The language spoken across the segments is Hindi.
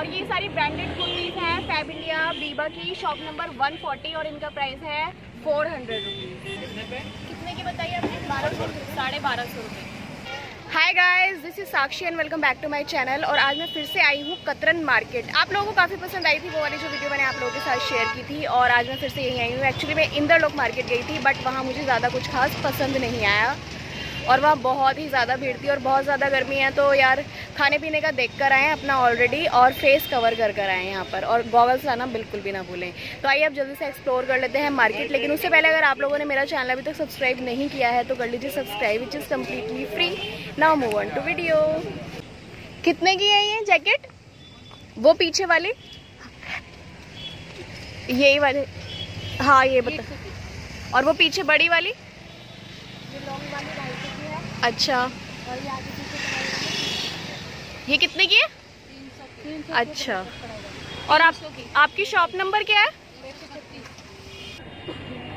और ये सारी ब्रांडेड कुर्तीज़ हैं फैब इंडिया बीबा की, शॉप नंबर 140 और इनका प्राइस है 400 रुपीज़। कितने की बताइए आपने? 1250 रुपये। Hi guys, this is Sakshi and welcome back to my channel. और आज मैं फिर से आई हूँ कतरन मार्केट। आप लोगों को काफ़ी पसंद आई थी वो वाली जो वीडियो मैंने आप लोगों के साथ शेयर की थी, और आज मैं फिर से यहीं आई हूँ। एक्चुअली मैं इंदर लोक मार्केट गई थी, बट वहाँ मुझे ज़्यादा कुछ खास पसंद नहीं आया और वहाँ बहुत ही ज़्यादा भीड़ थी और बहुत ज़्यादा गर्मी है, तो यार खाने पीने का देख कर आए हैं अपना ऑलरेडी और फेस कवर कर कर आए हैं यहाँ पर, और गॉगल्स लाना बिल्कुल भी ना भूलें। तो आइए आप जल्दी से एक्सप्लोर कर लेते हैं मार्केट। लेकिन उससे पहले अगर आप लोगों ने मेरा चैनल अभी तक सब्सक्राइब नहीं किया है तो कर लीजिए subscribe, which is completely free. Now move on to video. कितने की है ये जैकेट? वो पीछे वाली, यही वाली? हाँ ये बता। और वो पीछे बड़ी वाली? अच्छा। और ये कितने की है? 300। अच्छा। और आपकी शॉप नंबर क्या है? 136।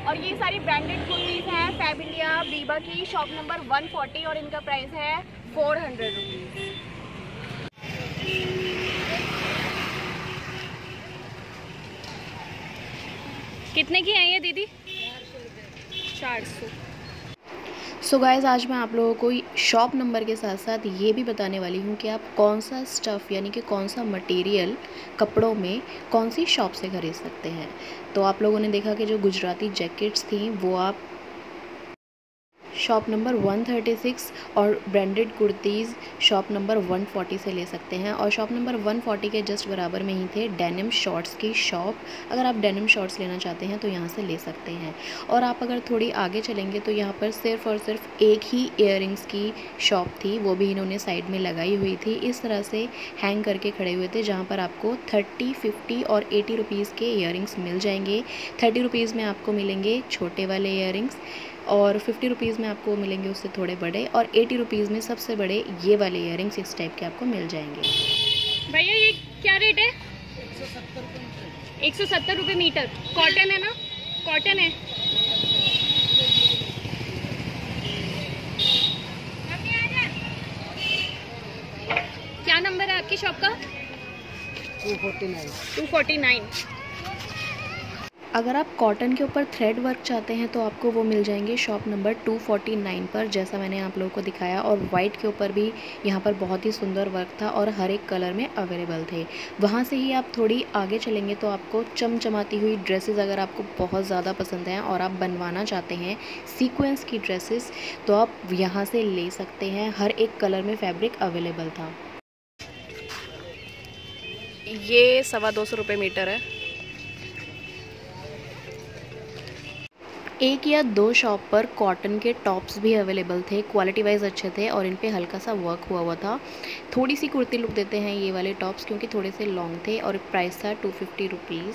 और ये सारी ब्रांडेड कुर्तीज़ हैं फैब इंडिया बीबा की, शॉप नंबर 140 और इनका प्राइस है 400 रुपीज़। कितने की है ये दीदी? 400। सो गाइज़, आज मैं आप लोगों को शॉप नंबर के साथ साथ ये भी बताने वाली हूँ कि आप कौन सा स्टफ़ यानी कि कौन सा मटेरियल कपड़ों में कौन सी शॉप से खरीद सकते हैं। तो आप लोगों ने देखा कि जो गुजराती जैकेट्स थी वो आप शॉप नंबर 136 और ब्रांडेड कुर्तीज़ शॉप नंबर 140 से ले सकते हैं। और शॉप नंबर 140 के जस्ट बराबर में ही थे डेनिम शॉर्ट्स की शॉप। अगर आप डेनिम शॉर्ट्स लेना चाहते हैं तो यहाँ से ले सकते हैं। और आप अगर थोड़ी आगे चलेंगे तो यहाँ पर सिर्फ़ और सिर्फ एक ही ईयररिंग्स की शॉप थी, वो भी इन्होंने साइड में लगाई हुई थी, इस तरह से हैंग करके खड़े हुए थे, जहाँ पर आपको 30, 50 और 80 रुपीज़ के ईयररिंग्स मिल जाएंगे। 30 रुपीज़ में आपको मिलेंगे छोटे वाले ईयररिंग्स, और 50 रुपीज़ में आपको मिलेंगे उससे थोड़े बड़े, और 80 रुपीज़ में सबसे बड़े ये वाले ईयररिंग्स इस टाइप के आपको मिल जाएंगे। भैया ये क्या रेट है? 170 रुपये मीटर। कॉटन है ना? कॉटन है। क्या नंबर है आपकी शॉप का? 249। अगर आप कॉटन के ऊपर थ्रेड वर्क चाहते हैं तो आपको वो मिल जाएंगे शॉप नंबर 249 पर, जैसा मैंने आप लोगों को दिखाया। और वाइट के ऊपर भी यहाँ पर बहुत ही सुंदर वर्क था और हर एक कलर में अवेलेबल थे। वहाँ से ही आप थोड़ी आगे चलेंगे तो आपको चमचमाती हुई ड्रेसेस, अगर आपको बहुत ज़्यादा पसंद हैं और आप बनवाना चाहते हैं सीक्वेंस की ड्रेसेस, तो आप यहाँ से ले सकते हैं। हर एक कलर में फैब्रिक अवेलेबल था। ये 225 रुपये मीटर है। एक या दो शॉप पर कॉटन के टॉप्स भी अवेलेबल थे, क्वालिटी वाइज अच्छे थे और इन पे हल्का सा वर्क हुआ हुआ था। थोड़ी सी कुर्ती लुक देते हैं ये वाले टॉप्स, क्योंकि थोड़े से लॉन्ग थे और प्राइस था 250 रुपीज़।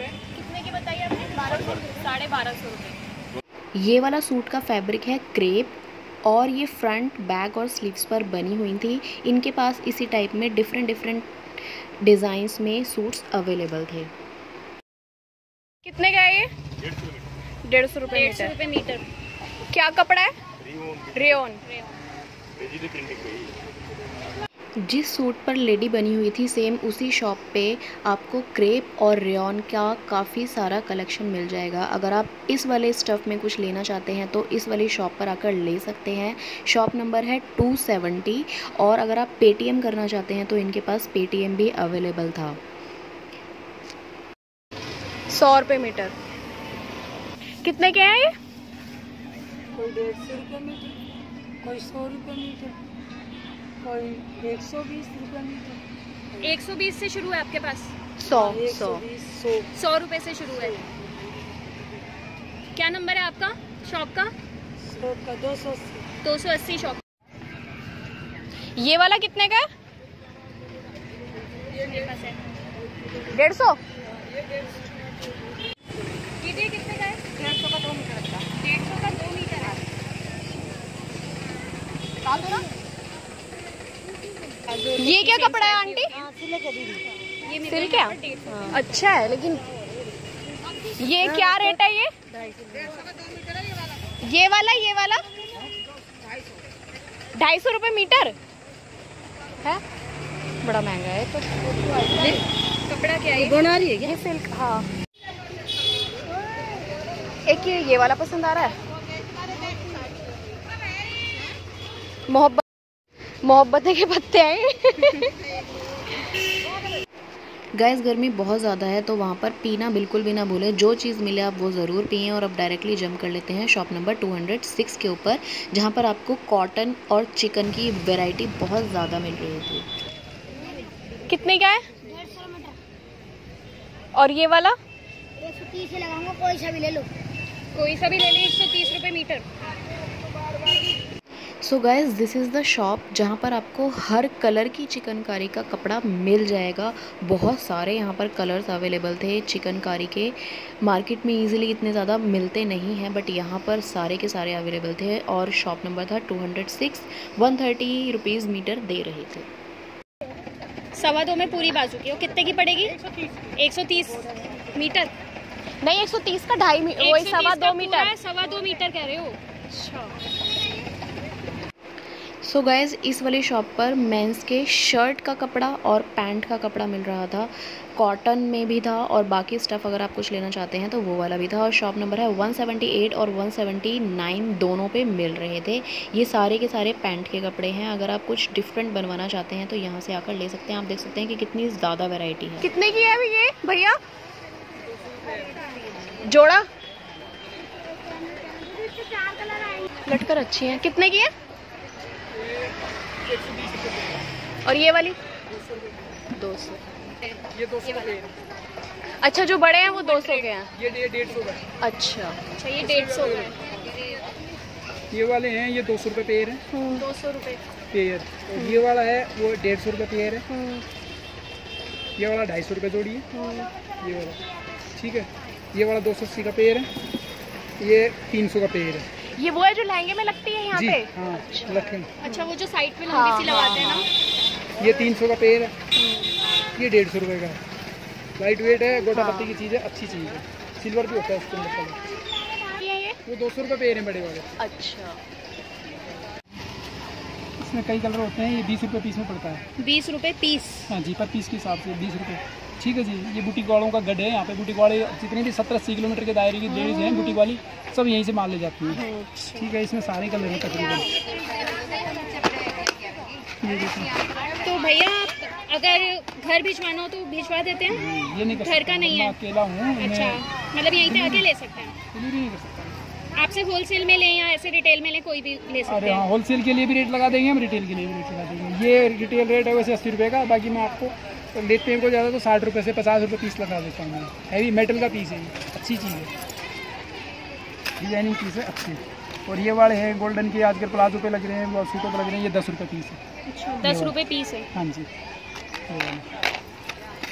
कितने की बताइए आपने? 1250 रुपये। ये वाला सूट का फैब्रिक है क्रेप, और ये फ्रंट, बैक और स्लीव्स पर बनी हुई थी। इनके पास इसी टाइप में डिफरेंट डिज़ाइंस में सूट्स अवेलेबल थे। कितने का है ये? 150 रुपये मीटर। क्या कपड़ा है? रेयॉन। जिस सूट पर लेडी बनी हुई थी सेम उसी शॉप पे आपको क्रेप और रेयॉन का काफ़ी सारा कलेक्शन मिल जाएगा। अगर आप इस वाले स्टफ़ में कुछ लेना चाहते हैं तो इस वाली शॉप पर आकर ले सकते हैं। शॉप नंबर है 270। और अगर आप पेटीएम करना चाहते हैं तो इनके पास पेटीएम भी अवेलेबल था। 100 रुपये मीटर। कितने के हैं ये? कोई 150 रुपये मीटर, कोई 100 रुपये मीटर, कोई 120 रुपये मीटर। 120 से शुरू है आपके पास? 100 रुपये से शुरू है। क्या नंबर है आपका शॉप का? 280 शॉप। ये वाला कितने का है? 150। ये कितने का है? 150 का 2 मीटर का। 150 का 2 मीटर है। डाल दो ना। ये क्या कपड़ा है आंटी? सिल्क है। अच्छा है, लेकिन ये क्या रेट है ये? 150 का 2 मीटर है ये वाला। ये वाला 250 रुपये मीटर है। बड़ा महंगा है तो कपड़ा क्या है बना रही है ये सिल्क। हाँ एक ये वाला पसंद आ रहा है मोहब्बतें के पत्ते हैं। गाइस गर्मी बहुत ज़्यादा है तो वहाँ पर पीना बिल्कुल भी ना भूलें, जो चीज़ मिले आप वो ज़रूर पिएं। और अब डायरेक्टली जंप कर लेते हैं शॉप नंबर 206 के ऊपर, जहाँ पर आपको कॉटन और चिकन की वैरायटी बहुत ज़्यादा मिल रही थी। कितने का है? 150 मीटर। और ये वाला 130 से लगाऊंगा, कोई सा भी ले लो, कोई सा भी ले लो, 130 रुपये meter. So guys this is the shop जहाँ पर आपको हर कलर की चिकनकारी का कपड़ा मिल जाएगा। बहुत सारे यहाँ पर कलर्स अवेलेबल थे चिकनकारी के, मार्केट में इजीली इतने ज़्यादा मिलते नहीं हैं बट यहाँ पर सारे के सारे अवेलेबल थे। और शॉप नंबर था 206, 130 रुपीज़ मीटर दे रहे थे। 2.25 में पूरी बाजू की, वो कितने की पड़ेगी? 130 मीटर नहीं, 130 का 2.5 मीटर, 2.25 मीटर, 2.25 मीटर कह रहे हो। अच्छा सो गाइज़ इस वाली शॉप पर मेंस के शर्ट का कपड़ा और पैंट का कपड़ा मिल रहा था, कॉटन में भी था और बाकी स्टफ़ अगर आप कुछ लेना चाहते हैं तो वो वाला भी था। और शॉप नंबर है 178 और 179 दोनों पे मिल रहे थे। ये सारे के सारे पैंट के कपड़े हैं, अगर आप कुछ डिफरेंट बनवाना चाहते हैं तो यहाँ से आकर ले सकते हैं। आप देख सकते हैं कि कितनी ज़्यादा वेराइटी है। कितने की है ये भैया जोड़ा? लटकर अच्छी है। कितने की है? 120। और ये वाली 200। ये अच्छा जो बड़े हैं वो 200 के हैं, ये 150 का। अच्छा ये 150 का है। ये वाले हैं, ये 200 रुपये पेयर है, 200 रुपये पेयर। ये वाला है वो 150 रुपये पेयर है। ये वाला 250 रुपये जोड़ी है। ये वाला ठीक है, ये वाला 280 का पेयर है, ये 300 का पेयर है। ये वो है जो लहंगे में लगती है यहाँ पे। हाँ, अच्छा वो जो साइड पे लंबी सी लगाते हैं ना। ये 300 का पेयर है, ये 150 रुपये का है। लाइट वेट है, गोटा पत्ती की चीज़ है, अच्छी चीज़ है, सिल्वर भी होता है इसके अंदर। ये वो 200 रुपये पेयर है बड़े वाले। अच्छा इसमें कई कलर होते हैं। ये 20 रुपये पीस में पड़ता है। 20 रुपये पीस? हाँ जी, पर पीस के हिसाब से 20 रुपये। ठीक है जी। ये बुटीक वालों का गढ़ है, यहाँ पे बुटीक वाले जितने भी 70-80 किलोमीटर के दायरे की लेडीज हैं बुटीक वाली, सब यहीं से माल ले जाती हैं। ठीक है, इसमें सारे कलर हैं तकरीबन। तो भैया अगर घर भिजवाना हो तो भिजवा देते हैं? ये नहीं, घर का नहीं है, अकेला हूँ। अच्छा, मतलब यहीं पे आके ले सकते हैं? आपसे होलसेल में लें या ऐसे रिटेल में लें, कोई भी ले सकते हैं। होलसेल के लिए भी रेट लगा देंगे हम, रिटेल के लिए भी रेट लगा देंगे। ये रिटेल रेट है वैसे 80 रुपये का, बाकी मैं आपको लेते हैं को ज़्यादा तो 60 रुपये से 50 रुपये पीस लगा देता हूँ मैं। हैवी मेटल का पीस है, अच्छी चीज़ है, डिजाइनिंग पीस है अच्छी। और ये वाले हैं गोल्डन के, आजकल प्लाजो पे लग रहे हैं, ब्लाउज सूटों पे लग रहे हैं, ये 10 रुपये पीस है। अच्छा 10 रुपये पीस है? हाँ जी।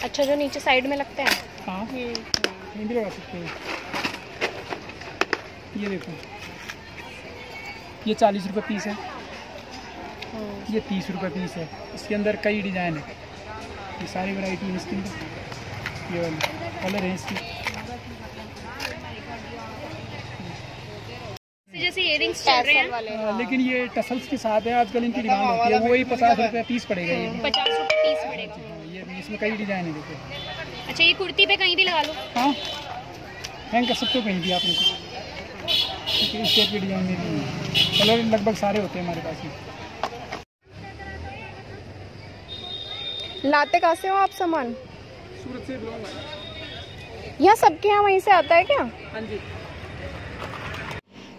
अच्छा जो नीचे साइड में लगता है। हाँ ये भी लगा सकते हैं। ये देखो ये 40 रुपये पीस है, ये 30 रुपये पीस है। इसके अंदर कई डिज़ाइन है, ये सारी वैरायटी है इसकी। ये वाली कलर है इसकी। जैसे इयररिंग्स चल रहे हैं लेकिन ये टसल्स के साथ है, आजकल इनकी डिमांड होती है। वही 50 रुपये पीस पड़ेगा, ये 50 रुपये पीस पड़ेगा। ये इसमें कई डिजाइन है देखो। अच्छा ये कुर्ती पे कहीं भी लगा लो। हाँ हैंग कर सकते हो कहीं भी आप इनको। इस टाइप के डिजाइन में भी कलर लगभग सारे होते हैं हमारे पास में। लाते कहाँ से हो आप सामान? सूरत से बिलोंग है। यहाँ सबके यहाँ वहीं से आता है क्या? हाँ जी।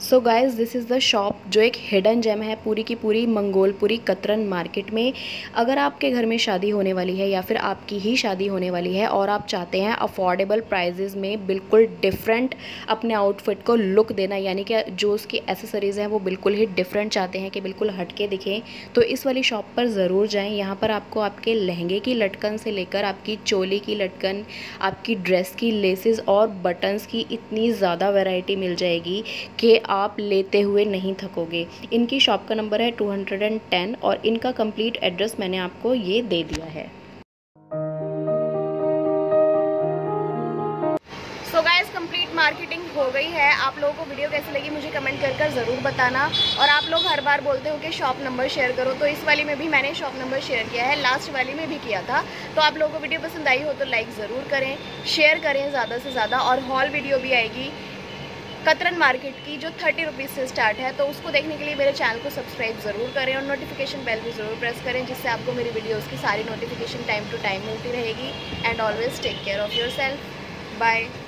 So guys this is the shop जो एक हिडन जेम है पूरी की पूरी मंगोलपुरी कतरन मार्केट में। अगर आपके घर में शादी होने वाली है या फिर आपकी ही शादी होने वाली है और आप चाहते हैं अफोर्डेबल प्राइजेज़ में बिल्कुल डिफरेंट अपने आउटफिट को लुक देना, यानी कि जो उसकी एसेसरीज़ हैं वो बिल्कुल ही डिफरेंट चाहते हैं कि बिल्कुल हटके दिखें, तो इस वाली शॉप पर ज़रूर जाएँ। यहाँ पर आपको आपके लहंगे की लटकन से लेकर आपकी चोली की लटकन, आपकी ड्रेस की लेसेस और बटन्स की इतनी ज़्यादा वैरायटी मिल जाएगी कि आप लेते हुए नहीं थकोगे। इनकी शॉप का नंबर है 210 और इनका कंप्लीट एड्रेस मैंने आपको ये दे दिया है। सो गाइस कंप्लीट मार्केटिंग हो गई है। आप लोगों को वीडियो कैसी लगी मुझे कमेंट कर ज़रूर बताना। और आप लोग हर बार बोलते हो कि शॉप नंबर शेयर करो, तो इस वाली में भी मैंने शॉप नंबर शेयर किया है, लास्ट वाली में भी किया था। तो आप लोगों को वीडियो पसंद आई हो तो लाइक ज़रूर करें, शेयर करें ज़्यादा से ज़्यादा। और हॉल वीडियो भी आएगी कतरन मार्केट की जो 30 रुपीज़ से स्टार्ट है, तो उसको देखने के लिए मेरे चैनल को सब्सक्राइब ज़रूर करें और नोटिफिकेशन बेल भी ज़रूर प्रेस करें, जिससे आपको मेरी वीडियोज़ की सारी नोटिफिकेशन टाइम टू टाइम मिलती रहेगी। And always take care of yourself. Bye.